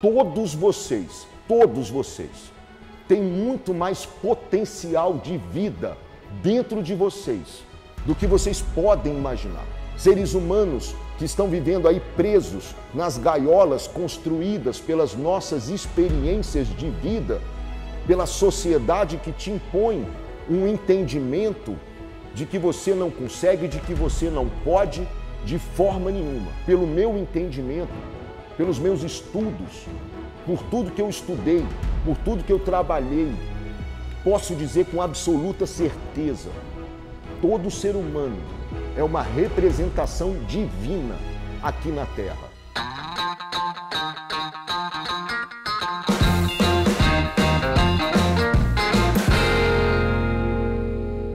Todos vocês, têm muito mais potencial de vida dentro de vocês do que vocês podem imaginar. Seres humanos que estão vivendo aí presos nas gaiolas construídas pelas nossas experiências de vida, pela sociedade que te impõe um entendimento de que você não consegue, de que você não pode de forma nenhuma. Pelo meu entendimento, pelos meus estudos, por tudo que eu estudei, por tudo que eu trabalhei, posso dizer com absoluta certeza, todo ser humano é uma representação divina aqui na Terra.